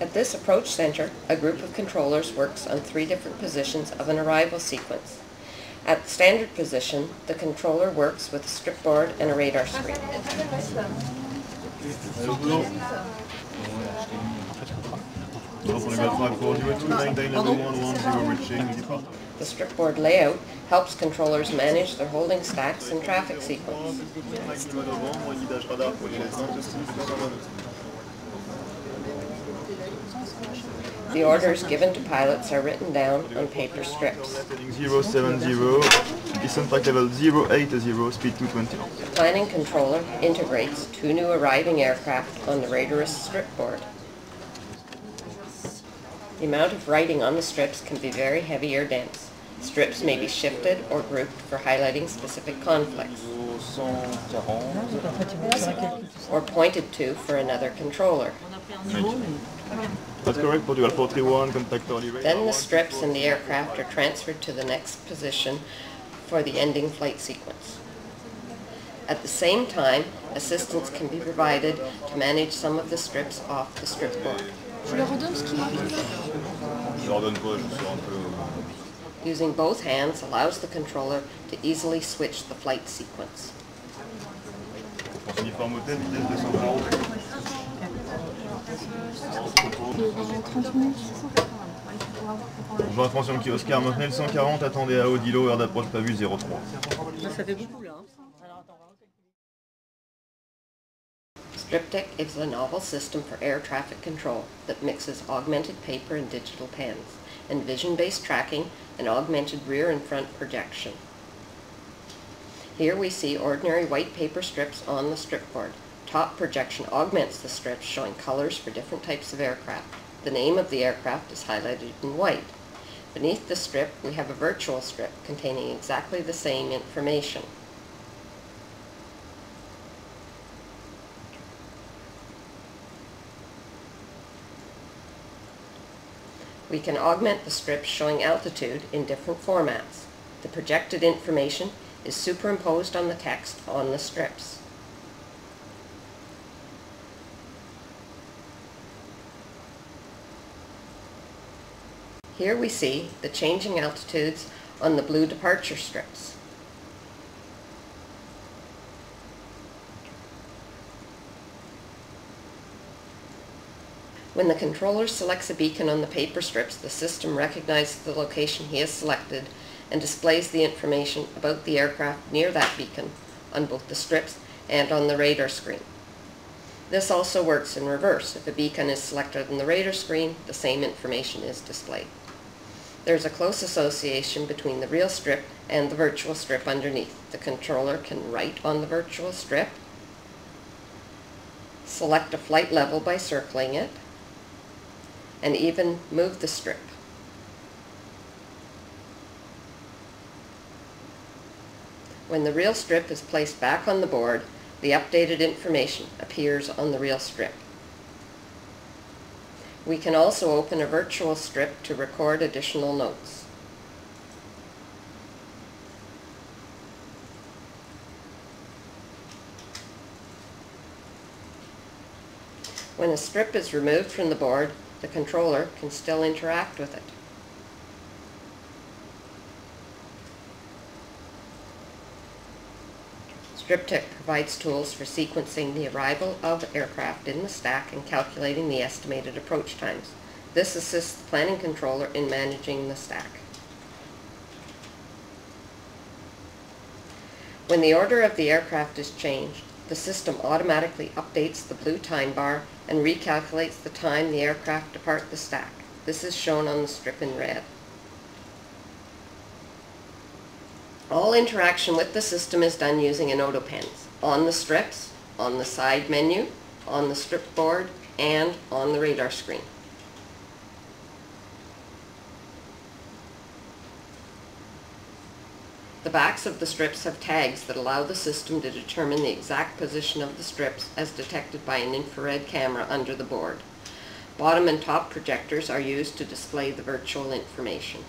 At this approach center, a group of controllers works on three different positions of an arrival sequence. At the standard position, the controller works with a strip board and a radar screen. The strip board layout helps controllers manage their holding stacks and traffic sequence. The orders given to pilots are written down on paper strips. 070, descent track level 080, speed 220. The planning controller integrates two new arriving aircraft on the radarist strip board. The amount of writing on the strips can be very heavy or dense. Strips may be shifted or grouped for highlighting specific conflicts, or pointed to for another controller. Then the strips and the aircraft are transferred to the next position for the ending flight sequence. At the same time, assistance can be provided to manage some of the strips off the strip board. Using both hands allows the controller to easily switch the flight sequence. Bonjour attention qui Oscar, maintenez le 140, attendez à Odilo, heure d'approche prévue 03. Ça fait beaucoup là. Strip'TIC is a novel system for air traffic control that mixes augmented paper and digital pens, and vision-based tracking and augmented rear and front projection. Here we see ordinary white paper strips on the strip board. Top projection augments the strips, showing colors for different types of aircraft. The name of the aircraft is highlighted in white. Beneath the strip, we have a virtual strip containing exactly the same information. We can augment the strips showing altitude in different formats. The projected information is superimposed on the text on the strips. Here we see the changing altitudes on the blue departure strips. When the controller selects a beacon on the paper strips, the system recognizes the location he has selected and displays the information about the aircraft near that beacon on both the strips and on the radar screen. This also works in reverse. If a beacon is selected on the radar screen, the same information is displayed. There's a close association between the real strip and the virtual strip underneath. The controller can write on the virtual strip, select a flight level by circling it, and even move the strip. When the real strip is placed back on the board, the updated information appears on the real strip. We can also open a virtual strip to record additional notes. When a strip is removed from the board, the controller can still interact with it. Strip'TIC provides tools for sequencing the arrival of aircraft in the stack and calculating the estimated approach times. This assists the planning controller in managing the stack. When the order of the aircraft is changed, the system automatically updates the blue time bar and recalculates the time the aircraft depart the stack. This is shown on the strip in red. All interaction with the system is done using Anoto pens, on the strips, on the side menu, on the strip board, and on the radar screen. The backs of the strips have tags that allow the system to determine the exact position of the strips as detected by an infrared camera under the board. Bottom and top projectors are used to display the virtual information.